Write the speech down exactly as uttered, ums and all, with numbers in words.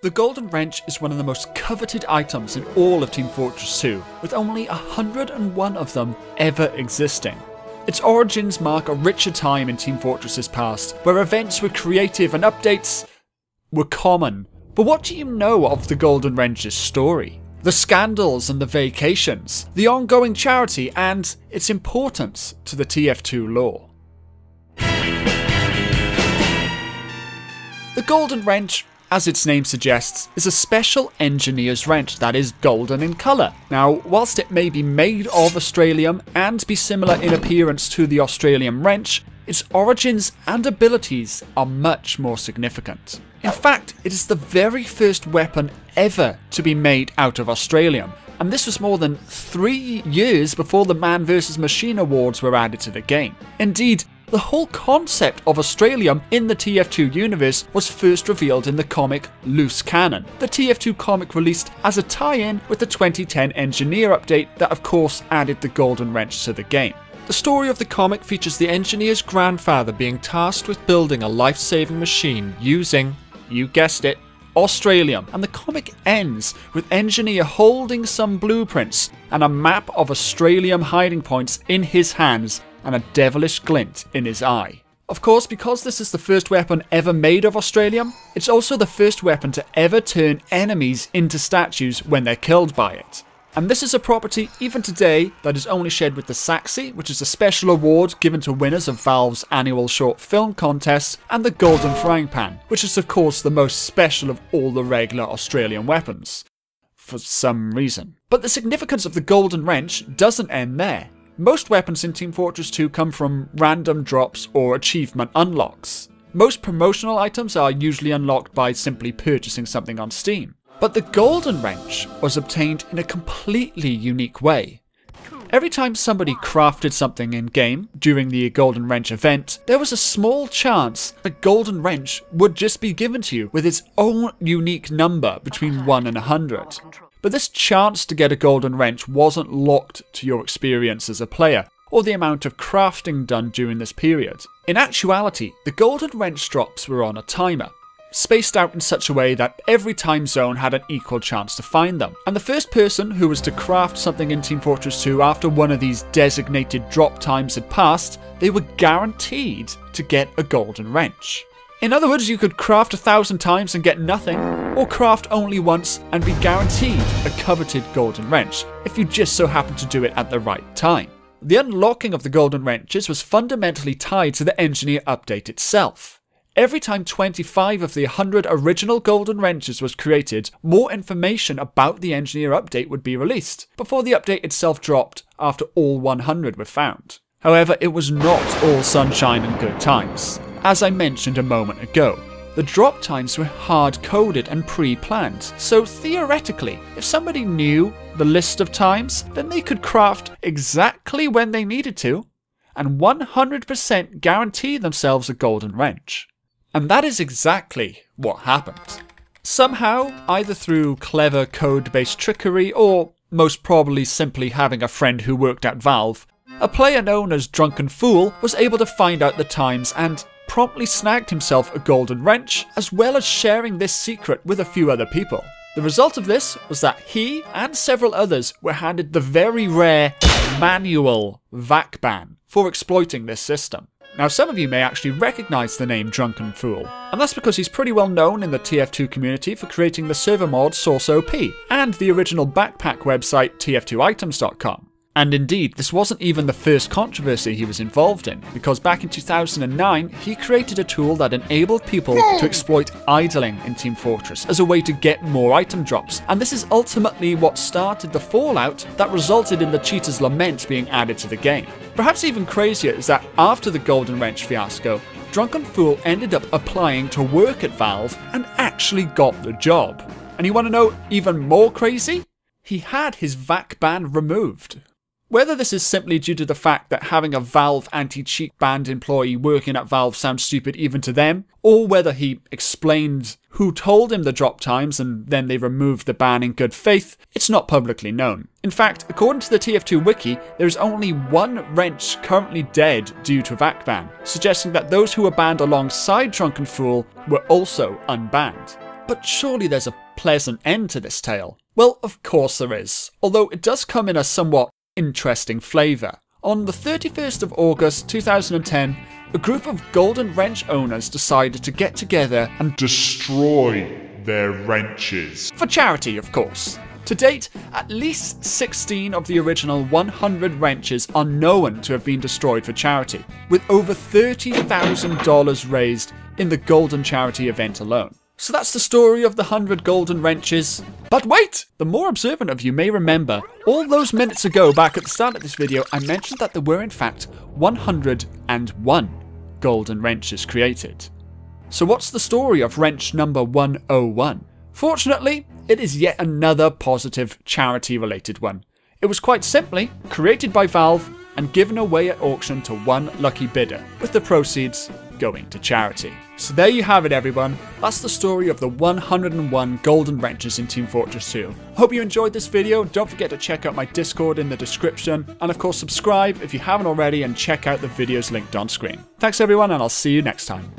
The Golden Wrench is one of the most coveted items in all of Team Fortress two, with only one hundred and one of them ever existing. Its origins mark a richer time in Team Fortress's past, where events were creative and updates were common. But what do you know of the Golden Wrench's story? The scandals and the vacations, the ongoing charity and its importance to the T F two lore. The Golden Wrench, as its name suggests, is a special engineer's wrench that is golden in colour. Now, whilst it may be made of Australium and be similar in appearance to the Australium wrench, its origins and abilities are much more significant. In fact, it is the very first weapon ever to be made out of Australium, and this was more than three years before the Man vs Machine awards were added to the game. Indeed, the whole concept of Australium in the T F two universe was first revealed in the comic Loose Cannon, the T F two comic released as a tie-in with the twenty ten Engineer update that of course added the Golden Wrench to the game. The story of the comic features the engineer's grandfather being tasked with building a life-saving machine using, you guessed it, Australium, and the comic ends with engineer holding some blueprints and a map of Australium hiding points in his hands and a devilish glint in his eye. Of course, because this is the first weapon ever made of Australium, it's also the first weapon to ever turn enemies into statues when they're killed by it. And this is a property, even today, that is only shared with the Saxxy, which is a special award given to winners of Valve's annual short film contest, and the Golden Frying Pan, which is of course the most special of all the regular Australian weapons. For some reason. But the significance of the Golden Wrench doesn't end there. Most weapons in Team Fortress two come from random drops or achievement unlocks. Most promotional items are usually unlocked by simply purchasing something on Steam. But the Golden Wrench was obtained in a completely unique way. Every time somebody crafted something in-game during the Golden Wrench event, there was a small chance the Golden Wrench would just be given to you with its own unique number between one and one hundred. But this chance to get a Golden Wrench wasn't locked to your experience as a player, or the amount of crafting done during this period. In actuality, the Golden Wrench drops were on a timer, spaced out in such a way that every time zone had an equal chance to find them. And the first person who was to craft something in Team Fortress two after one of these designated drop times had passed, they were guaranteed to get a Golden Wrench. In other words, you could craft a thousand times and get nothing, or craft only once and be guaranteed a coveted Golden Wrench, if you just so happened to do it at the right time. The unlocking of the Golden Wrenches was fundamentally tied to the Engineer update itself. Every time twenty-five of the one hundred original Golden Wrenches was created, more information about the Engineer update would be released, before the update itself dropped after all one hundred were found. However, it was not all sunshine and good times. As I mentioned a moment ago, the drop times were hard-coded and pre-planned, so theoretically, if somebody knew the list of times, then they could craft exactly when they needed to, and one hundred percent guarantee themselves a Golden Wrench. And that is exactly what happened. Somehow, either through clever code-based trickery or most probably simply having a friend who worked at Valve, a player known as Drunken Fool was able to find out the times and promptly snagged himself a Golden Wrench, as well as sharing this secret with a few other people. The result of this was that he and several others were handed the very rare manual V A C ban for exploiting this system. Now, some of you may actually recognise the name Drunken Fool, and that's because he's pretty well known in the T F two community for creating the server mod SourceOP and the original backpack website T F two items dot com. And indeed, this wasn't even the first controversy he was involved in, because back in two thousand nine, he created a tool that enabled people to exploit idling in Team Fortress as a way to get more item drops, and this is ultimately what started the fallout that resulted in the Cheater's Lament being added to the game. Perhaps even crazier is that after the Golden Wrench fiasco, Drunken Fool ended up applying to work at Valve and actually got the job. And you want to know even more crazy? He had his V A C ban removed. Whether this is simply due to the fact that having a Valve anti-cheat banned employee working at Valve sounds stupid even to them, or whether he explained who told him the drop times and then they removed the ban in good faith, it's not publicly known. In fact, according to the T F two wiki, there is only one wrench currently dead due to V A C ban, suggesting that those who were banned alongside Drunken Fool were also unbanned. But surely there's a pleasant end to this tale. Well, of course there is, although it does come in a somewhat interesting flavour. On the thirty-first of August two thousand ten, a group of Golden Wrench owners decided to get together and destroy their wrenches. For charity, of course. To date, at least sixteen of the original one hundred wrenches are known to have been destroyed for charity, with over thirty thousand dollars raised in the Golden Charity event alone. So that's the story of the one hundred Golden Wrenches. But wait! The more observant of you may remember, all those minutes ago back at the start of this video, I mentioned that there were in fact one hundred and one Golden Wrenches created. So what's the story of wrench number one oh one? Fortunately, it is yet another positive charity-related one. It was quite simply created by Valve and given away at auction to one lucky bidder, with the proceeds going to charity. So there you have it, everyone. That's the story of the one hundred and one Golden Wrenches in Team Fortress two. Hope you enjoyed this video. Don't forget to check out my Discord in the description, and of course subscribe if you haven't already, and check out the videos linked on screen. Thanks everyone, and I'll see you next time.